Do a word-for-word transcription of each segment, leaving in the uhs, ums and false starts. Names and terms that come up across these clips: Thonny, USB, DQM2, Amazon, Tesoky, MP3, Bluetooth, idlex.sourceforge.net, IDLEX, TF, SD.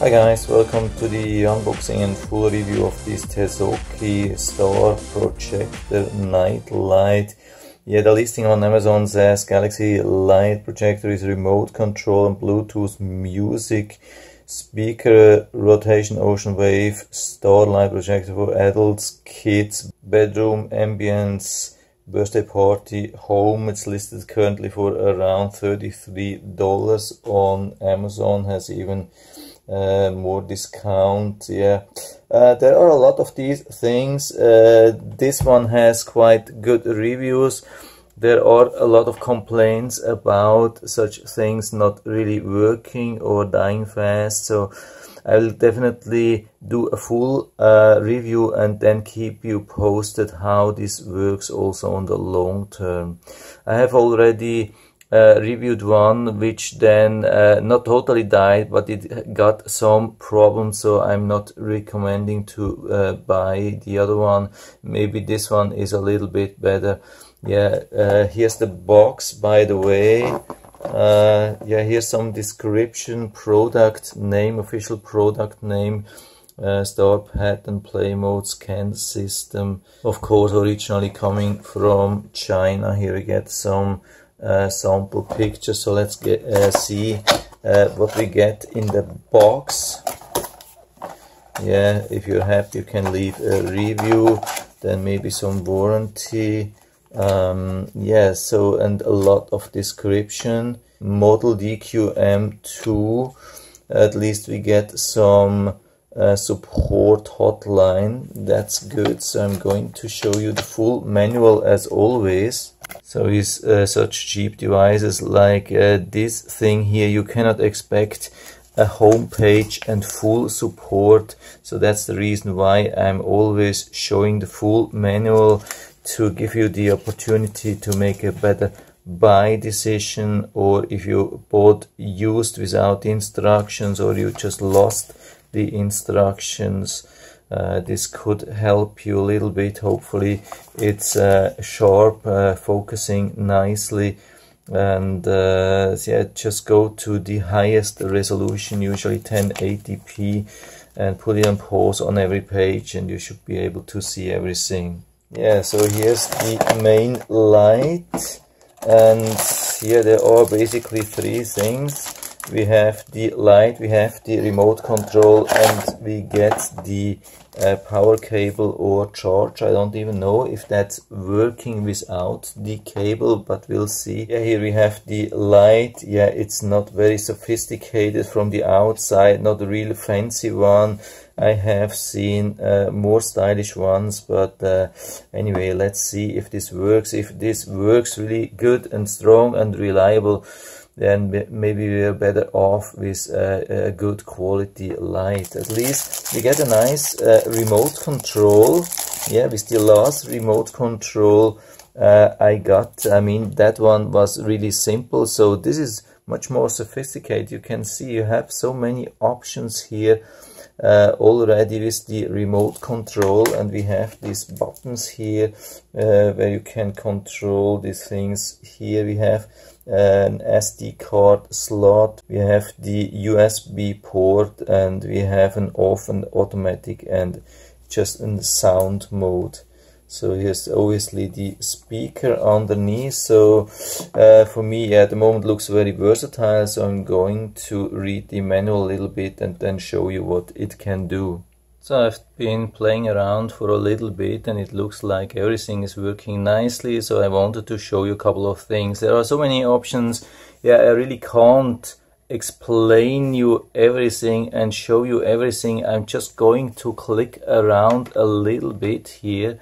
Hi guys, welcome to the unboxing and full review of this Tesoky Star Projector Night Light. Yeah, the listing on Amazon says Galaxy Light Projector is remote control and Bluetooth music, speaker, rotation, ocean wave, Star Light Projector for adults, kids, bedroom, ambience, birthday party, home. It's listed currently for around thirty-three dollars on Amazon, has even Uh, more discount. Yeah, uh, there are a lot of these things. Uh, this one has quite good reviews. There are a lot of complaints about such things not really working or dying fast, so I will definitely do a full uh, review and then keep you posted how this works also on the long term. I have already Uh, reviewed one which then uh, not totally died, but it got some problems, so I'm not recommending to uh, buy the other one. Maybe this one is a little bit better. Yeah, uh, here's the box, by the way. Uh, yeah, here's some description, product name, official product name, uh, Star pattern, play mode, scan system, of course originally coming from China. Here we get some Uh, sample picture, so let's get uh, see uh, what we get in the box. Yeah, if you're happy you can leave a review, then maybe some warranty. Um, yeah, so and a lot of description. Model D Q M two, at least we get some uh, support hotline, that's good. So I'm going to show you the full manual as always. So with uh, such cheap devices like uh, this thing here, you cannot expect a home page and full support. So that's the reason why I'm always showing the full manual, to give you the opportunity to make a better buy decision, or if you bought used without instructions or you just lost the instructions. Uh, this could help you a little bit. Hopefully it's uh, sharp, uh, focusing nicely, and uh, yeah, just go to the highest resolution, usually ten eighty p, and put it on pause on every page and you should be able to see everything. Yeah, so here's the main light, and here there are basically three things. We have the light, we have the remote control, and we get the uh, power cable or charge. I don't even know if that's working without the cable, but we'll see. Yeah, here we have the light. Yeah, it's not very sophisticated from the outside, not a real fancy one. I have seen uh, more stylish ones, but uh, anyway, let's see if this works. If this works really good and strong and reliable, then maybe we're better off with uh, a good quality light. At least we get a nice uh, remote control. Yeah, with the last remote control uh, I got, I mean, that one was really simple, so this is much more sophisticated. You can see you have so many options here uh, already with the remote control, and we have these buttons here uh, where you can control these things. Here we have an S D card slot, we have the U S B port, and we have an off and automatic and just in the sound mode. So here's obviously the speaker underneath. So uh, for me, yeah, at the moment looks very versatile, so I'm going to read the manual a little bit and then show you what it can do. So I've been playing around for a little bit and it looks like everything is working nicely, so I wanted to show you a couple of things. There are so many options. Yeah, I really can't explain you everything and show you everything. I'm just going to click around a little bit here.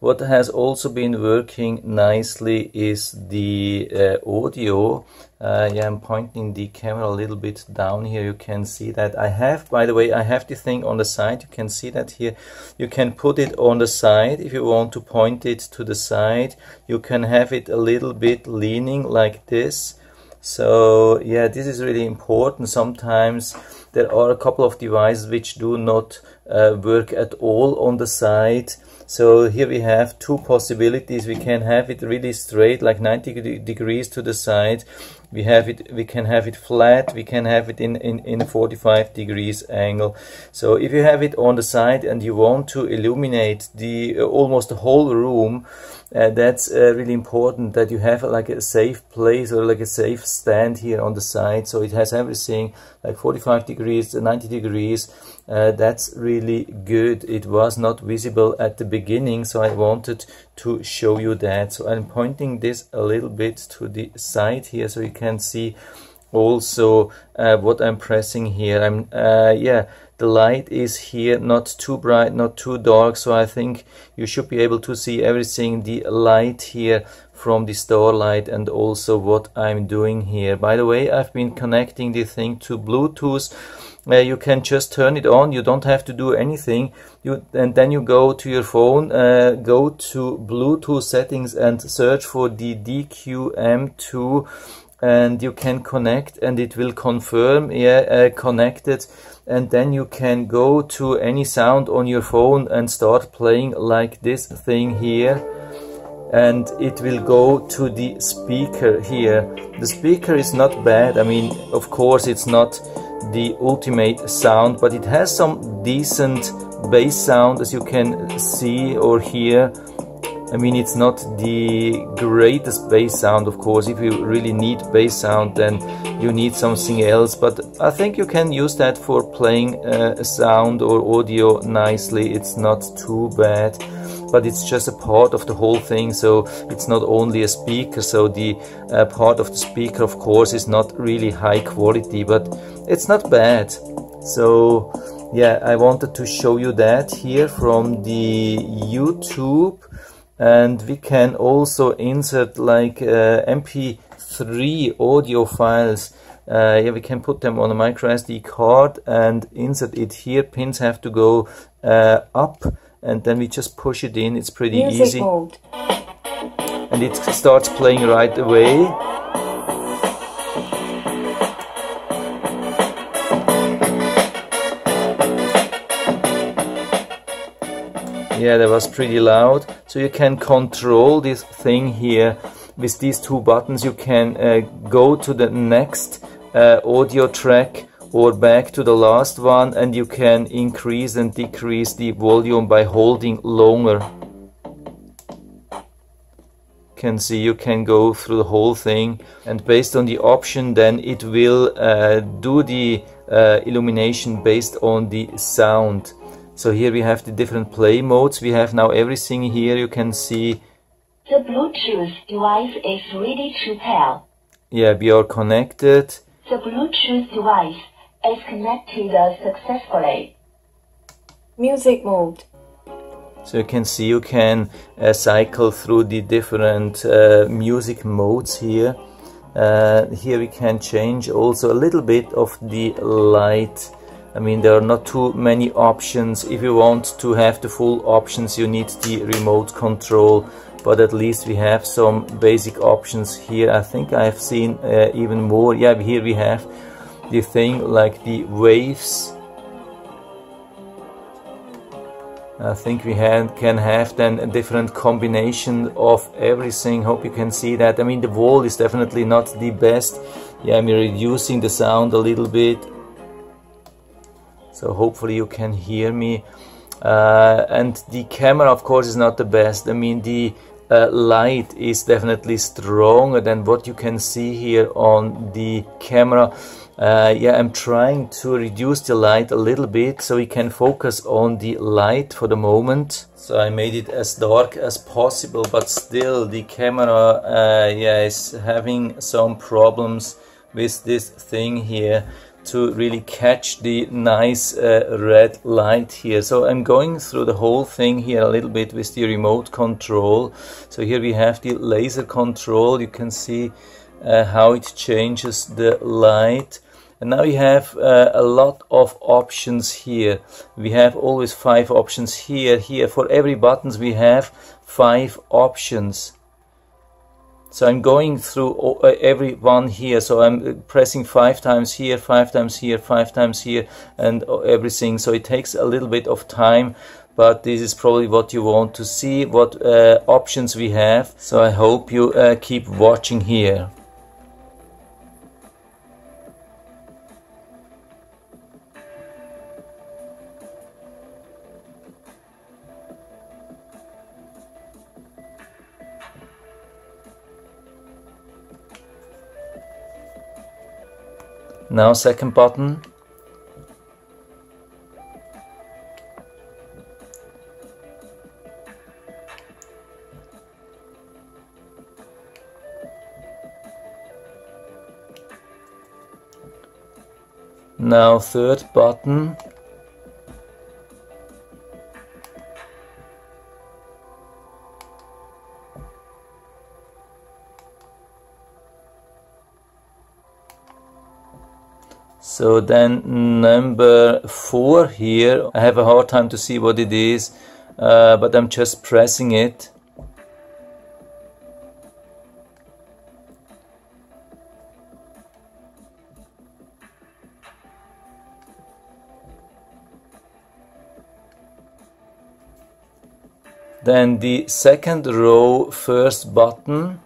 What has also been working nicely is the uh, audio. Uh, yeah, I'm pointing the camera a little bit down here, you can see that. I have, by the way, I have the thing on the side, you can see that here. You can put it on the side if you want to point it to the side. You can have it a little bit leaning like this. So yeah, this is really important. Sometimes there are a couple of devices which do not uh, work at all on the side. So here we have two possibilities. We can have it really straight, like ninety degrees to the side, we have it, we can have it flat, we can have it in, in, in a forty-five degrees angle. So if you have it on the side and you want to illuminate the uh, almost the whole room, uh, that's uh, really important that you have like a safe place or like a safe stand here on the side, so it has everything like forty-five degrees, ninety degrees. Uh, that's really good. It was not visible at the beginning, so I wanted to show you that. So I'm pointing this a little bit to the side here, so you can see also uh, what I'm pressing here. I'm uh, yeah, the light is here, not too bright, not too dark, so I think you should be able to see everything, the light here from the starlight, and also what I'm doing here. By the way, I've been connecting the thing to Bluetooth. Uh, you can just turn it on, you don't have to do anything, you and then you go to your phone, uh, go to Bluetooth settings and search for the D Q M two, and you can connect and it will confirm, yeah, uh, connected, and then you can go to any sound on your phone and start playing like this thing here, and it will go to the speaker here. The speaker is not bad. I mean, of course it's not the ultimate sound, but it has some decent bass sound, as you can see or hear. I mean, it's not the greatest bass sound, of course. If you really need bass sound, then you need something else, but I think you can use that for playing uh, sound or audio nicely. It's not too bad, but it's just a part of the whole thing, so it's not only a speaker. So the uh, part of the speaker, of course, is not really high quality, but it's not bad. So yeah, I wanted to show you that here from the YouTube, and we can also insert like uh, M P three audio files. Uh, yeah, we can put them on a micro S D card and insert it here. Pins have to go uh, up, and then we just push it in. It's pretty Music easy mode. And it starts playing right away. Yeah, that was pretty loud. So you can control this thing here with these two buttons. You can uh, go to the next uh, audio track or back to the last one, and you can increase and decrease the volume by holding longer. Can see, you can go through the whole thing, and based on the option, then it will uh, do the uh, illumination based on the sound. So here we have the different play modes. We have now everything here. You can see the Bluetooth device is ready to pair. Yeah, we are connected. The Bluetooth device is connected successfully. Music mode. So you can see you can uh, cycle through the different uh, music modes here. Uh, here we can change also a little bit of the light. I mean, there are not too many options. If you want to have the full options, you need the remote control, but at least we have some basic options here. I think I have seen uh, even more. Yeah, here we have the thing like the waves. I think we had, can have then a different combination of everything. Hope you can see that. I mean, the wall is definitely not the best. Yeah, I'm reducing the sound a little bit, so hopefully you can hear me. Uh, and the camera, of course, is not the best. I mean, the Uh, light is definitely stronger than what you can see here on the camera. Uh, yeah, I'm trying to reduce the light a little bit so we can focus on the light for the moment. So I made it as dark as possible, but still the camera uh, yeah, is having some problems with this thing here to really catch the nice uh, red light here. So I'm going through the whole thing here a little bit with the remote control. So here we have the laser control. You can see uh, how it changes the light. And now we have uh, a lot of options here. We have always five options here. Here for every buttons we have five options. So I'm going through every one here. So I'm pressing five times here, five times here, five times here, and everything. So it takes a little bit of time, but this is probably what you want to see, what uh, options we have. So I hope you uh, keep watching here. Now second button. Now third button. So then number four here, I have a hard time to see what it is, uh, but I'm just pressing it. Then the second row, first button.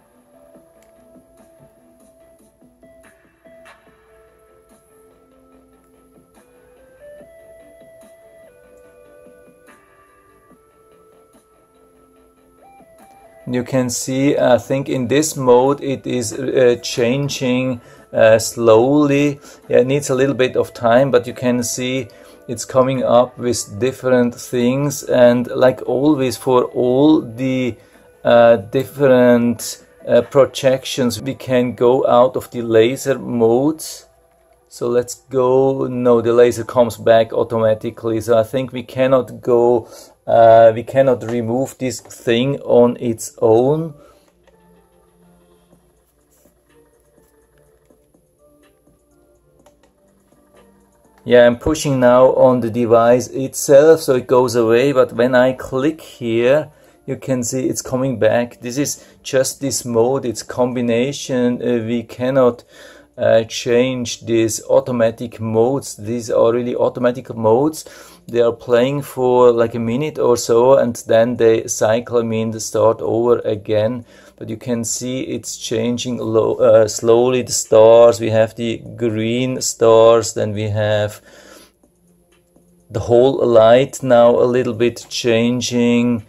You can see, I think in this mode it is uh, changing uh, slowly. Yeah, it needs a little bit of time, but you can see it's coming up with different things, and like always for all the uh, different uh, projections we can go out of the laser modes. So let's go, no, the laser comes back automatically, so I think we cannot go, uh, we cannot remove this thing on its own. Yeah, I'm pushing now on the device itself, so it goes away, but when I click here, you can see it's coming back. This is just this mode, it's combination, uh, we cannot uh, change these automatic modes. These are really automatic modes. They are playing for like a minute or so, and then they cycle, I mean, they start over again. But you can see it's changing low, uh, slowly the stars. We have the green stars, then we have the whole light now a little bit changing.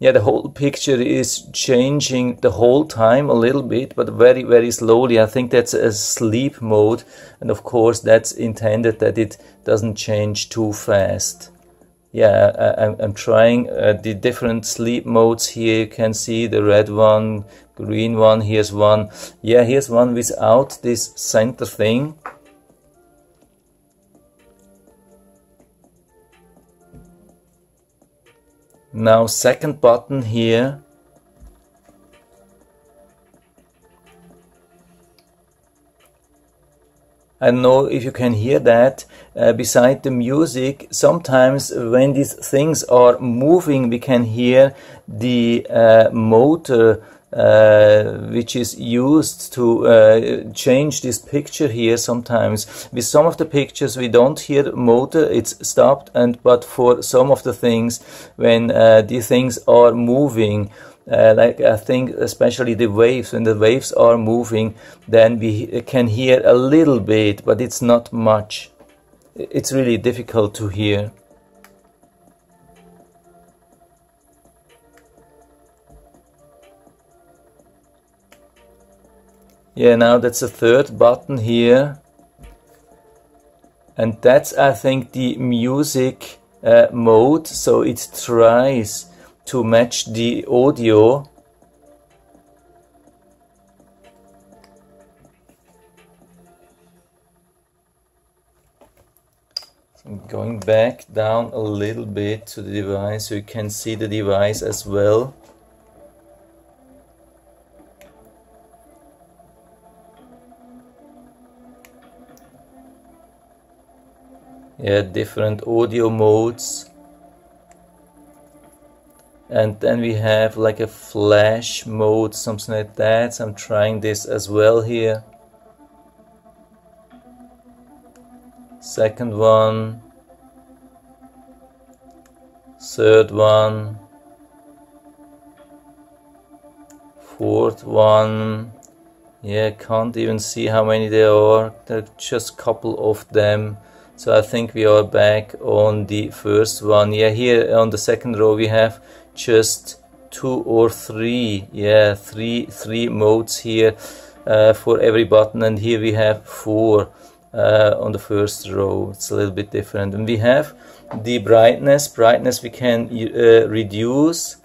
Yeah, the whole picture is changing the whole time a little bit, but very, very slowly. I think that's a sleep mode, and of course that's intended that it doesn't change too fast. Yeah, I, I'm trying uh, the different sleep modes here. You can see the red one, green one, here's one. Yeah, here's one without this center thing. Now second button here. I don't know if you can hear that, uh, beside the music, sometimes when these things are moving, we can hear the uh, motor uh, which is used to uh, change this picture here sometimes. With some of the pictures we don't hear the motor, it's stopped, and but for some of the things, when uh, the things are moving, Uh, like I think especially the waves, when the waves are moving, then we can hear a little bit, but it's not much. It's really difficult to hear. Yeah, now that's the third button here. And that's, I think, the music uh, mode, so it tries to match the audio. So I'm going back down a little bit to the device so you can see the device as well. Yeah, different audio modes. And then we have like a flash mode, something like that. So I'm trying this as well here. Second one. Third one. Fourth one. Yeah, can't even see how many there are. There are just a couple of them. So I think we are back on the first one. Yeah, here on the second row we have just two or three, yeah, three, three modes here uh, for every button, and here we have four. uh, on the first row. It's a little bit different. And we have the brightness. Brightness we can uh, reduce.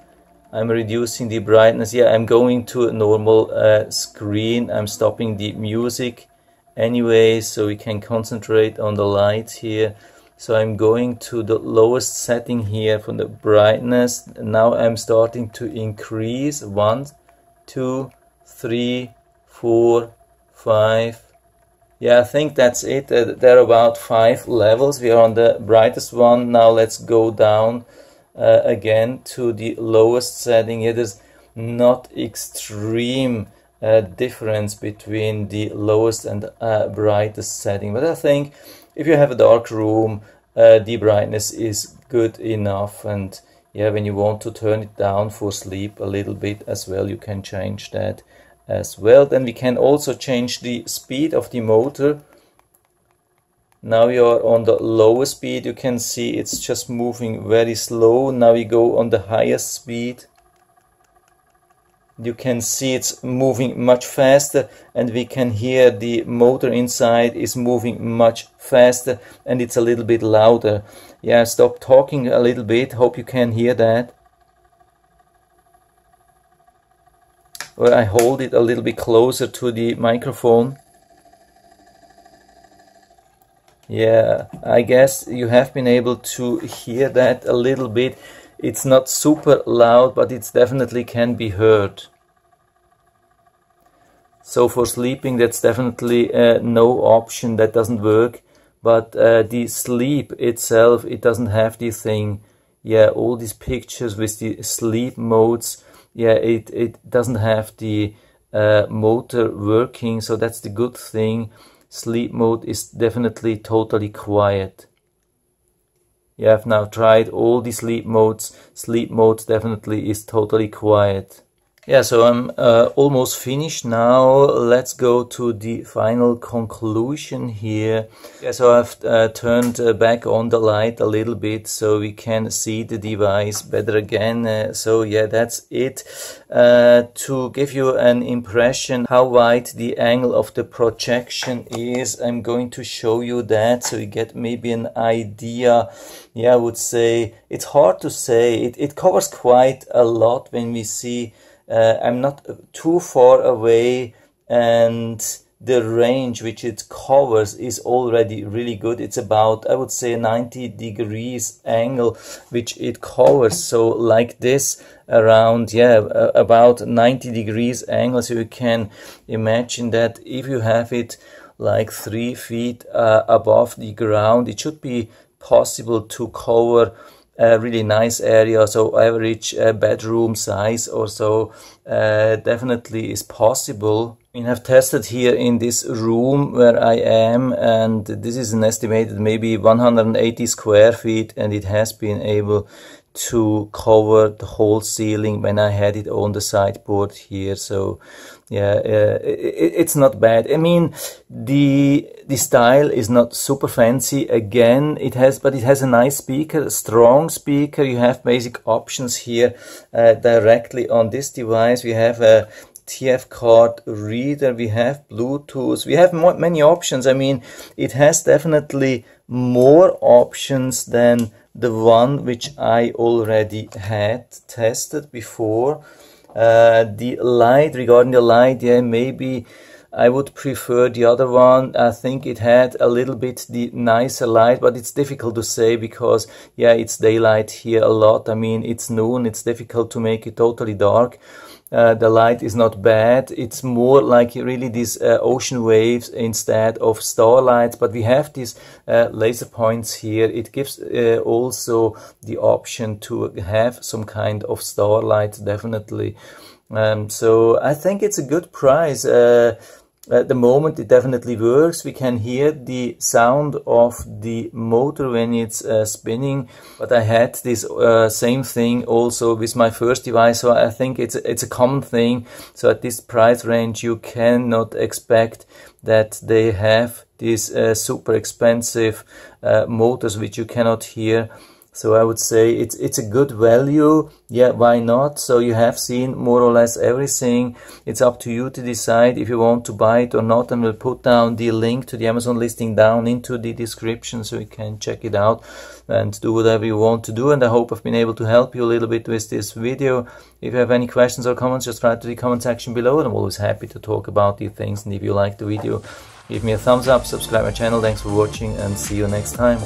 I'm reducing the brightness. Yeah, I'm going to a normal uh, screen. I'm stopping the music anyway, so we can concentrate on the light here. So I'm going to the lowest setting here for the brightness. Now I'm starting to increase. One, two, three, four, five. Yeah, I think that's it. Uh, there are about five levels. We are on the brightest one. Now let's go down uh, again to the lowest setting. It is not extreme uh, difference between the lowest and uh, brightest setting, but I think if you have a dark room, uh, the brightness is good enough. And yeah, when you want to turn it down for sleep a little bit as well, you can change that as well. Then we can also change the speed of the motor. Now you are on the lower speed. You can see it's just moving very slow. Now we go on the highest speed. You can see it's moving much faster, and we can hear the motor inside is moving much faster, and it's a little bit louder. Yeah, stop talking a little bit. Hope you can hear that. Well, I hold it a little bit closer to the microphone. Yeah, I guess you have been able to hear that a little bit. It's not super loud, but it definitely can be heard. So for sleeping, that's definitely uh, no option. That doesn't work. But uh, the sleep itself, it doesn't have the thing. Yeah, all these pictures with the sleep modes. Yeah, it, it doesn't have the uh, motor working. So that's the good thing. Sleep mode is definitely totally quiet. Yeah, I've now tried all the sleep modes. Sleep mode definitely is totally quiet. Yeah, so I'm uh, almost finished now. Let's go to the final conclusion here. Yeah, so I've uh, turned uh, back on the light a little bit so we can see the device better again. Uh, so yeah, that's it. Uh, to give you an impression how wide the angle of the projection is, I'm going to show you that so you get maybe an idea. Yeah, I would say it's hard to say. It, it covers quite a lot when we see. Uh, I'm not too far away, and the range which it covers is already really good. It's about, I would say, ninety degrees angle which it covers. So like this around, yeah, about ninety degrees angle. So you can imagine that if you have it like three feet uh, above the ground, it should be possible to cover a really nice area. So average uh, bedroom size or so uh, definitely is possible. I mean, I've tested here in this room where I am, and this is an estimated maybe one hundred eighty square feet, and it has been able to cover the whole ceiling when I had it on the sideboard here. So yeah, uh, it, it's not bad. I mean, the the style is not super fancy again. It has, but it has a nice speaker, a strong speaker. You have basic options here uh, directly on this device. We have a T F card reader, we have Bluetooth, we have more, many options. I mean, it has definitely more options than the one which I already had tested before. Uh, the light, regarding the light, yeah, maybe I would prefer the other one. I think it had a little bit the nicer light, but it's difficult to say because, yeah, it's daylight here a lot. I mean, it's noon, it's difficult to make it totally dark. Uh, the light is not bad. It's more like really these uh, ocean waves instead of starlights. But we have these uh, laser points here. It gives uh, also the option to have some kind of starlight, definitely. Um, so I think it's a good price. Uh, at the moment, it definitely works. We can hear the sound of the motor when it's uh, spinning, but I had this uh, same thing also with my first device, so I think it's it's a common thing. So at this price range, you cannot expect that they have these uh, super expensive uh, motors which you cannot hear So I would say it's it's a good value. Yeah, why not? So you have seen more or less everything. It's up to you to decide if you want to buy it or not, and we'll put down the link to the Amazon listing down into the description so you can check it out and do whatever you want to do. And I hope I've been able to help you a little bit with this video. If you have any questions or comments, just write to the comment section below, and I'm always happy to talk about these things. And if you like the video, give me a thumbs up, subscribe my channel. Thanks for watching, and see you next time.